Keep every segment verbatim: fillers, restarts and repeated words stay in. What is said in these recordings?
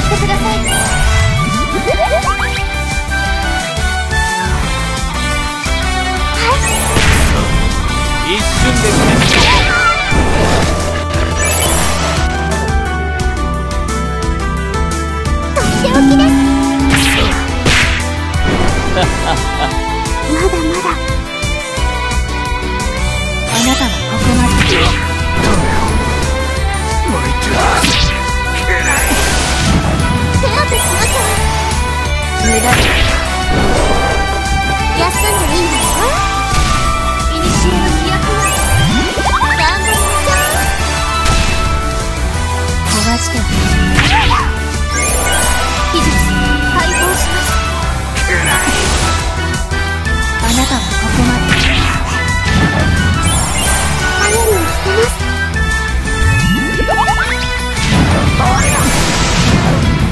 ってください。一瞬で決める。とっておきです。まだまだ。あなたはここまで。手当てしましょう。無駄だ。休んでいいんだよ。技術解放します。あなたはここまで。雨にしてます。お姉ちゃん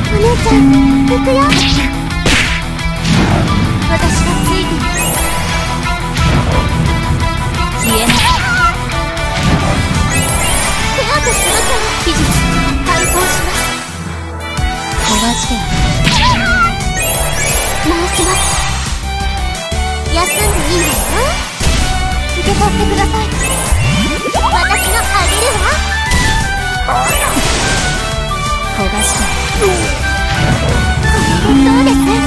行くよ。私がついてます。消えない。手当てしましょう。技術解放します。飛ばして。もうすぐ終わりです。休んでいいんですか？受け取ってください。私のあげるわ。飛ばして。これでどうです？